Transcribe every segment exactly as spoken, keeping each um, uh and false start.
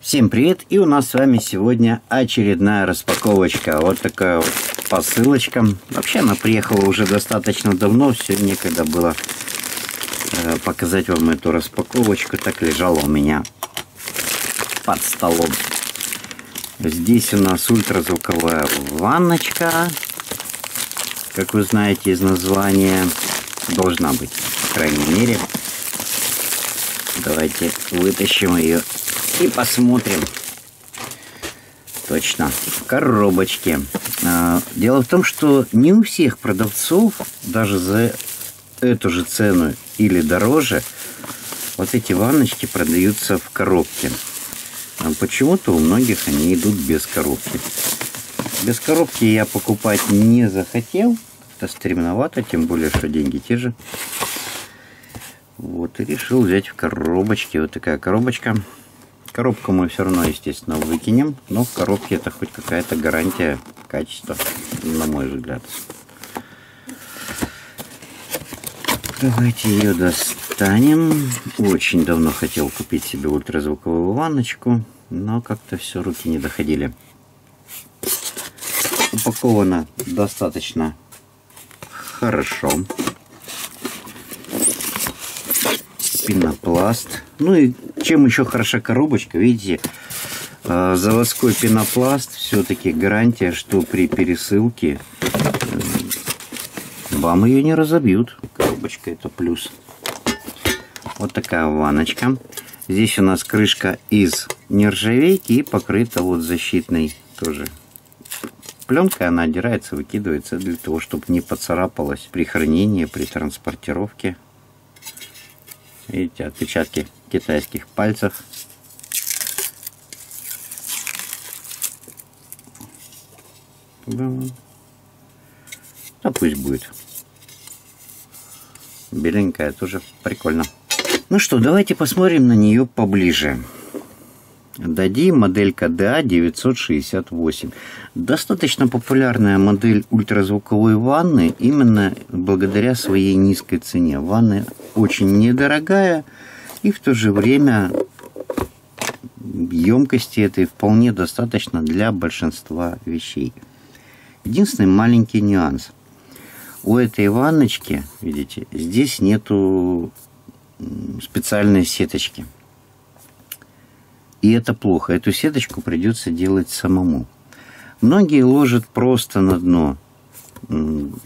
Всем привет! И у нас с вами сегодня очередная распаковочка. Вот такая вот посылочка. Вообще она приехала уже достаточно давно. Все, некогда было показать вам эту распаковочку. Так лежала у меня под столом. Здесь у нас ультразвуковая ванночка. Как вы знаете из названия. Должна быть, по крайней мере. Давайте вытащим ее. И посмотрим. Точно. В коробочке. Дело в том, что не у всех продавцов, даже за эту же цену или дороже, вот эти ванночки продаются в коробке. Почему-то у многих они идут без коробки. Без коробки я покупать не захотел. Это стремновато, тем более, что деньги те же. Вот. И решил взять в коробочке. Вот такая коробочка. Коробку мы все равно, естественно, выкинем, но в коробке это хоть какая-то гарантия качества, на мой взгляд. Давайте ее достанем. Очень давно хотел купить себе ультразвуковую ванночку, но как-то все, руки не доходили. Упакована достаточно хорошо. Пенопласт. Ну и чем еще хороша коробочка, видите, заводской пенопласт, все-таки гарантия, что при пересылке вам ее не разобьют. Коробочка — это плюс. Вот такая ванночка. Здесь у нас крышка из нержавейки и покрыта вот защитной тоже пленкой. Она отдирается, выкидывается для того, чтобы не поцарапалась при хранении, при транспортировке. Видите, отпечатки китайских пальцев. Да пусть будет. Беленькая тоже прикольно. Ну что, давайте посмотрим на нее поближе. дади, моделька ди эй девятьсот шестьдесят восемь. Достаточно популярная модель ультразвуковой ванны именно благодаря своей низкой цене. Ванна очень недорогая, и в то же время емкости этой вполне достаточно для большинства вещей. Единственный маленький нюанс. У этой ванночки, видите, здесь нету специальной сеточки. И это плохо. Эту сеточку придется делать самому. Многие ложат просто на дно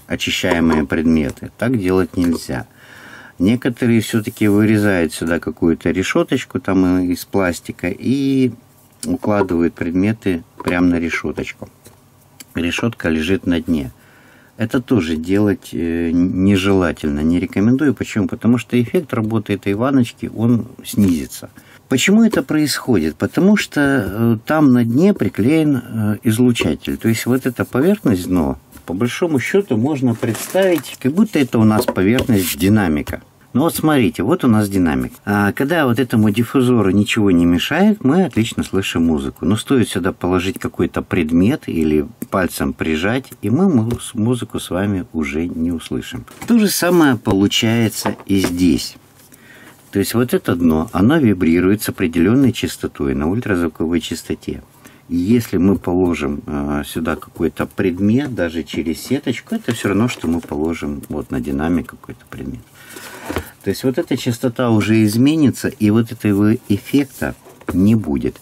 очищаемые предметы. Так делать нельзя. Некоторые все-таки вырезают сюда какую-то решеточку там из пластика и укладывают предметы прямо на решеточку. Решетка лежит на дне. Это тоже делать нежелательно, не рекомендую. Почему? Потому что эффект работы этой ванночки, он снизится. Почему это происходит? Потому что там на дне приклеен излучатель. То есть вот эта поверхность дна, по большому счету, можно представить, как будто это у нас поверхность динамика. Ну вот смотрите, вот у нас динамик. А когда вот этому диффузору ничего не мешает, мы отлично слышим музыку. Но стоит сюда положить какой-то предмет или пальцем прижать, и мы музыку с вами уже не услышим. То же самое получается и здесь. То есть вот это дно, оно вибрирует с определенной частотой, на ультразвуковой частоте. И если мы положим сюда какой-то предмет, даже через сеточку, это все равно, что мы положим вот на динамик какой-то предмет. То есть вот эта частота уже изменится, и вот этого эффекта не будет.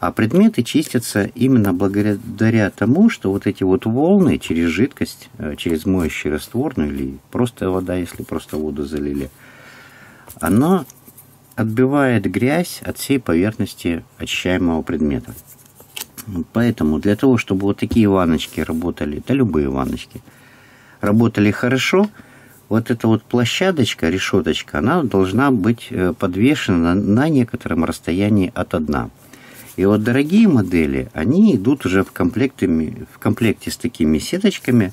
А предметы чистятся именно благодаря тому, что вот эти вот волны через жидкость, через моющий раствор, ну или просто вода, если просто воду залили, она отбивает грязь от всей поверхности очищаемого предмета. Поэтому для того, чтобы вот такие ванночки работали, да любые ванночки, работали хорошо, вот эта вот площадочка, решеточка, она должна быть подвешена на некотором расстоянии от дна. И вот дорогие модели, они идут уже в комплекте, в комплекте с такими сеточками,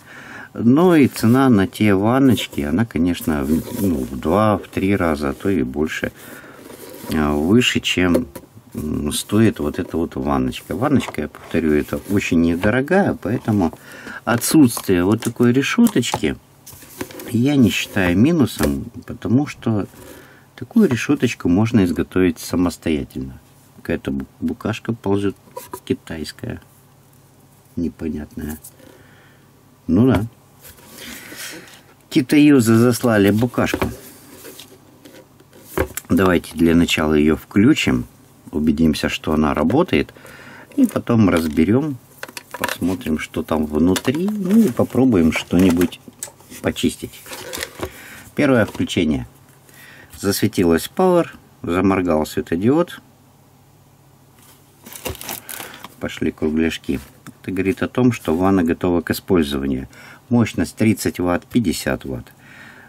но и цена на те ванночки, она, конечно, ну, в два-три раза, а то и больше, выше, чем стоит вот эта вот ванночка. Ванночка, я повторю, это очень недорогая, поэтому отсутствие вот такой решеточки я не считаю минусом, потому что такую решеточку можно изготовить самостоятельно. какая-то букашка ползет, китайская, непонятная. Ну да. Китаюзы заслали букашку. Давайте для начала ее включим, убедимся, что она работает, и потом разберем, посмотрим, что там внутри, ну и попробуем что-нибудь почистить. Первое включение. Засветилась Power, заморгал светодиод, пошли кругляшки. Это говорит о том, что ванна готова к использованию. Мощность тридцать ватт, пятьдесят ватт.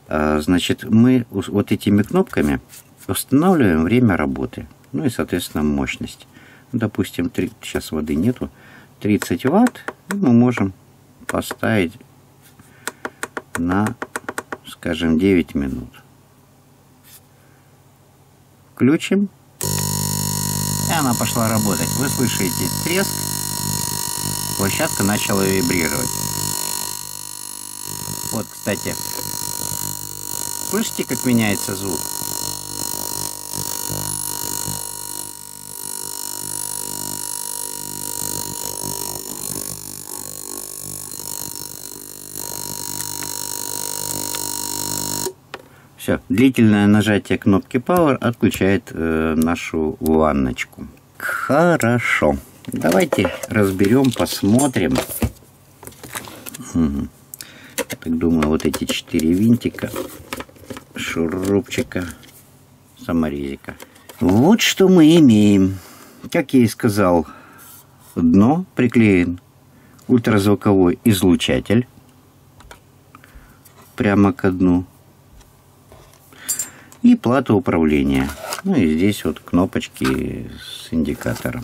Значит, мы вот этими кнопками устанавливаем время работы, ну и, соответственно, мощность. Допустим, три, сейчас воды нету, тридцать ватт мы можем поставить на, скажем, девять минут. Включим, и она пошла работать. Вы слышите треск, площадка начала вибрировать. Вот, кстати, слышите, как меняется звук? Все, длительное нажатие кнопки Power отключает э, нашу ванночку. Хорошо. Давайте разберем, посмотрим. Угу. Я так думаю, вот эти четыре винтика, шурупчика, саморезика. Вот что мы имеем. Как я и сказал, дно приклеен ультразвуковой излучатель прямо ко дну. И плата управления. Ну и здесь вот кнопочки с индикатором.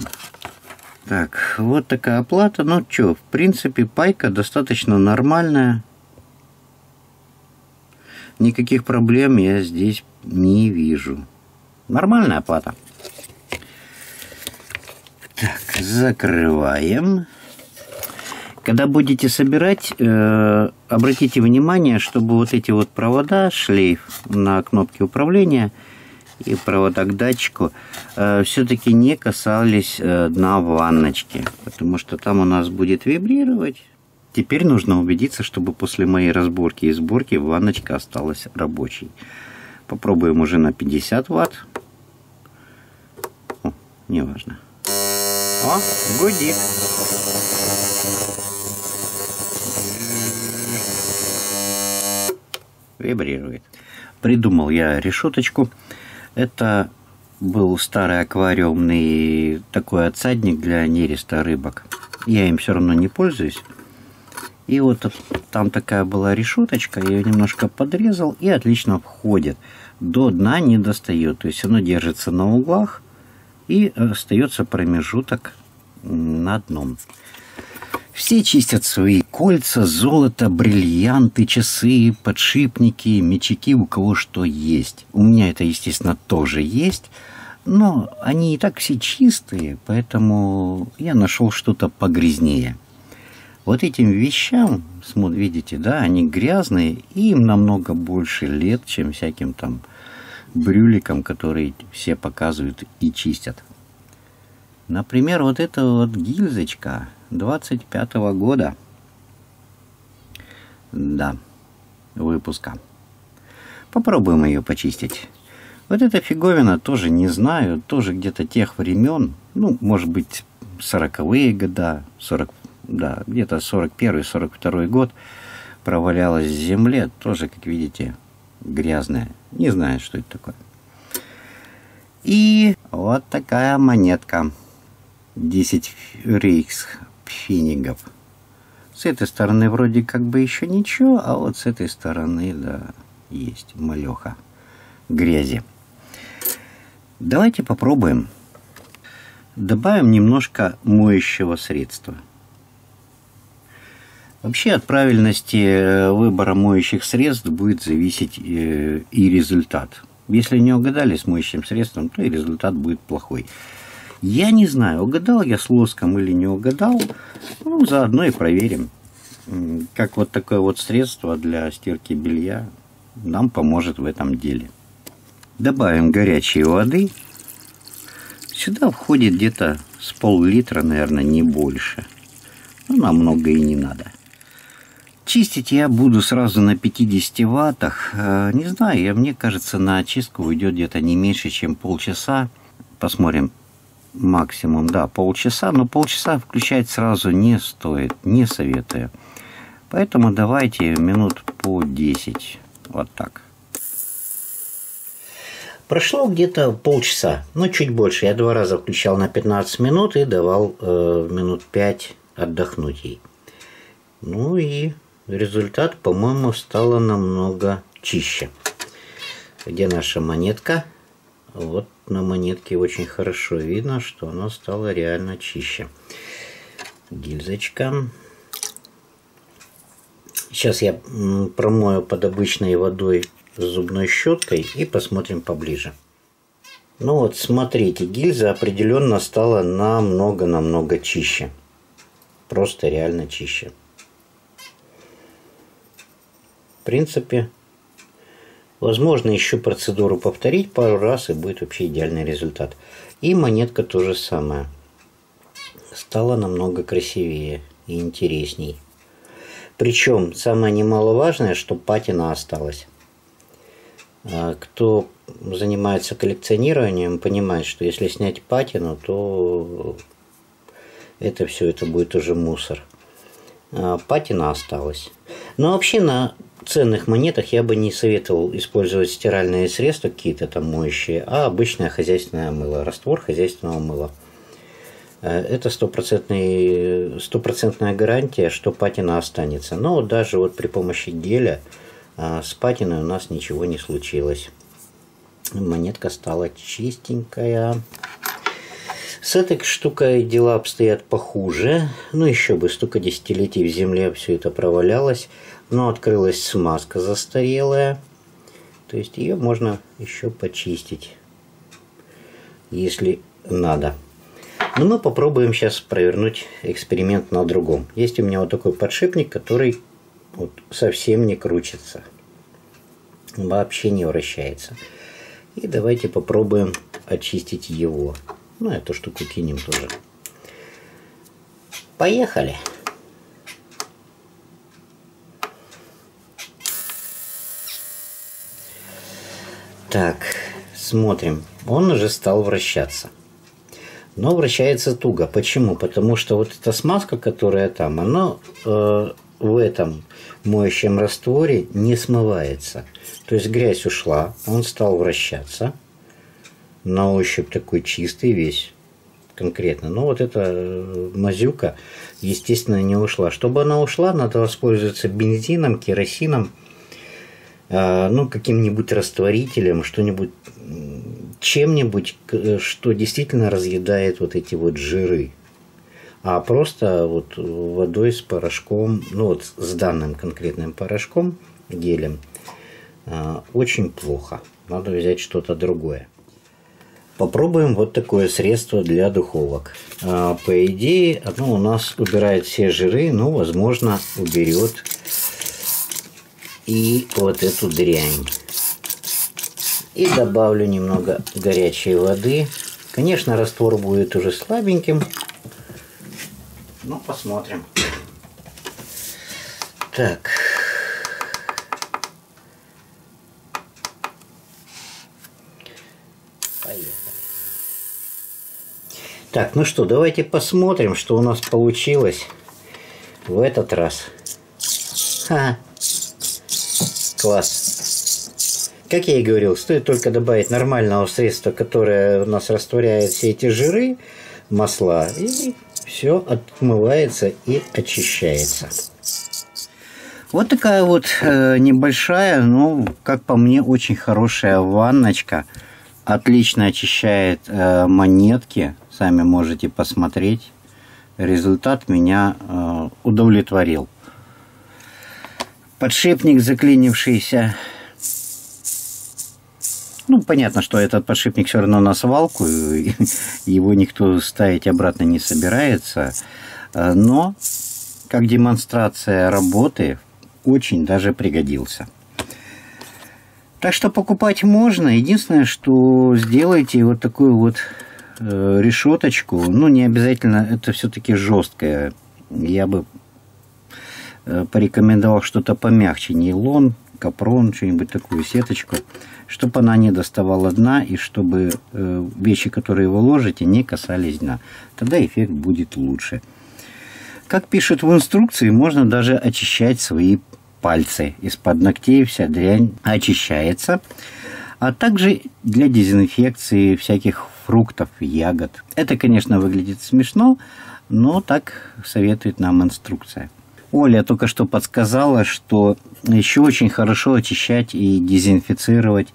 Так, вот такая плата. Ну что, в принципе, пайка достаточно нормальная. Никаких проблем я здесь не вижу. Нормальная плата. Так, закрываем. Когда будете собирать, э, обратите внимание, чтобы вот эти вот провода, шлейф на кнопке управления и провода к датчику, э, все-таки не касались э, дна ванночки, потому что там у нас будет вибрировать. Теперь нужно убедиться, чтобы после моей разборки и сборки ванночка осталась рабочей. Попробуем уже на пятьдесят ватт. О, неважно. О, гудит. Вибрирует. Придумал я решеточку. Это был старый аквариумный такой отсадник для нереста рыбок. Я им все равно не пользуюсь. И вот там такая была решеточка. Я ее немножко подрезал и отлично входит. До дна не достает. То есть оно держится на углах и остается промежуток на дном. Все чистят свои кольца, золото, бриллианты, часы, подшипники, мячики, у кого что есть. У меня это, естественно, тоже есть, но они и так все чистые, поэтому я нашел что-то погрязнее. Вот этим вещам, видите, да, они грязные, и им намного больше лет, чем всяким там брюликам, которые все показывают и чистят. Например, вот эта вот гильзочка двадцать пятого года, да, выпуска. Попробуем ее почистить. Вот эта фиговина, тоже не знаю, тоже где-то тех времен, ну, может быть, сороковые года, сорок, да, где-то сорок первый — сорок второй год, провалялась в земле, тоже, как видите, грязная. Не знаю, что это такое. И вот такая монетка. десять рейхсфенигов. С этой стороны вроде как бы еще ничего, а вот с этой стороны, да, есть малеха грязи. Давайте попробуем. Добавим немножко моющего средства. Вообще от правильности выбора моющих средств будет зависеть и результат. Если не угадали с моющим средством, то и результат будет плохой. Я не знаю, угадал я с лоском или не угадал. Ну, заодно и проверим, как вот такое вот средство для стирки белья нам поможет в этом деле. Добавим горячей воды. Сюда входит где-то с пол-литра, наверное, не больше. Ну, нам много и не надо. Чистить я буду сразу на пятидесяти ваттах. Не знаю, мне кажется, на очистку уйдет где-то не меньше, чем полчаса. Посмотрим максимум, да, полчаса. Но полчаса включать сразу не стоит, не советую. Поэтому давайте минут по десять. Вот так. Прошло где-то полчаса, ну чуть больше. Я два раза включал на пятнадцать минут и давал э, минут пять отдохнуть ей. Ну и результат, по-моему, стало намного чище. Где наша монетка? Вот на монетке очень хорошо видно, что она стала реально чище. Гильзочка. Сейчас я промою под обычной водой с зубной щеткой и посмотрим поближе. Ну вот, смотрите, гильза определенно стала намного-намного чище. Просто реально чище. В принципе, возможно еще процедуру повторить пару раз, и будет вообще идеальный результат. И монетка то же самое. Стала намного красивее и интересней. Причем самое немаловажное, что патина осталась. Кто занимается коллекционированием, понимает, что если снять патину, то это все, это будет уже мусор. Патина осталась. Но вообще на ценных монетах я бы не советовал использовать стиральные средства, какие-то там моющие, а обычное хозяйственное мыло, раствор хозяйственного мыла. Это стопроцентная гарантия, что патина останется. Но даже вот при помощи геля с патиной у нас ничего не случилось. Монетка стала чистенькая. С этой штукой дела обстоят похуже. Ну еще бы, столько десятилетий в земле все это провалялось. Но открылась смазка застарелая. То есть ее можно еще почистить, если надо. Но мы попробуем сейчас провернуть эксперимент на другом. Есть у меня вот такой подшипник, который... вот совсем не крутится, вообще не вращается. И давайте попробуем очистить его. Ну, эту штуку кинем тоже. Поехали! Так, смотрим. Он уже стал вращаться. Но вращается туго. Почему? Потому что вот эта смазка, которая там, она... Э, в этом моющем растворе не смывается. То есть грязь ушла, он стал вращаться. На ощупь такой чистый весь конкретно. Но вот эта мазюка, естественно, не ушла. Чтобы она ушла, надо воспользоваться бензином, керосином, ну, каким-нибудь растворителем, что-нибудь, чем-нибудь, что действительно разъедает вот эти вот жиры. А просто вот водой с порошком, ну вот с данным конкретным порошком, гелем, очень плохо. Надо взять что-то другое. Попробуем вот такое средство для духовок. По идее, оно у нас убирает все жиры, но, возможно, уберет и вот эту дрянь. И добавлю немного горячей воды. Конечно, раствор будет уже слабеньким. Ну, посмотрим. Так. Поехали. Так, ну что, давайте посмотрим, что у нас получилось в этот раз. Ха. Класс. Как я и говорил, стоит только добавить нормального средства, которое у нас растворяет все эти жиры, масла, и... все отмывается и очищается. Вот такая вот э, небольшая, но, как по мне, очень хорошая ванночка. Отлично очищает э, монетки. Сами можете посмотреть. Результат меня э, удовлетворил. Подшипник заклинившийся. Ну, понятно, что этот подшипник все равно на свалку, его никто ставить обратно не собирается. Но, как демонстрация работы, очень даже пригодился. Так что покупать можно. Единственное, что сделайте вот такую вот решеточку, ну не обязательно, это все-таки жесткое, я бы порекомендовал что-то помягче, нейлон, капрон, что-нибудь такую сеточку, чтобы она не доставала дна и чтобы вещи, которые вы ложите, не касались дна. Тогда эффект будет лучше. Как пишут в инструкции, можно даже очищать свои пальцы. Из-под ногтей вся дрянь очищается. А также для дезинфекции всяких фруктов, ягод. Это, конечно, выглядит смешно, но так советует нам инструкция. Оля только что подсказала, что еще очень хорошо очищать и дезинфицировать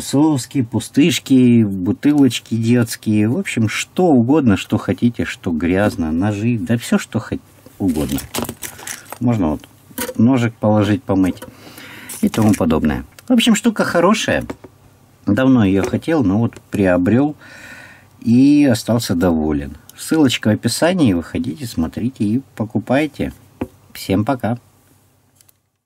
соски, пустышки, бутылочки детские. В общем, что угодно, что хотите, что грязно, ножи, да все, что угодно. Можно вот ножик положить, помыть и тому подобное. В общем, штука хорошая. Давно ее хотел, но вот приобрел и остался доволен. Ссылочка в описании. Выходите, смотрите и покупайте. Всем пока!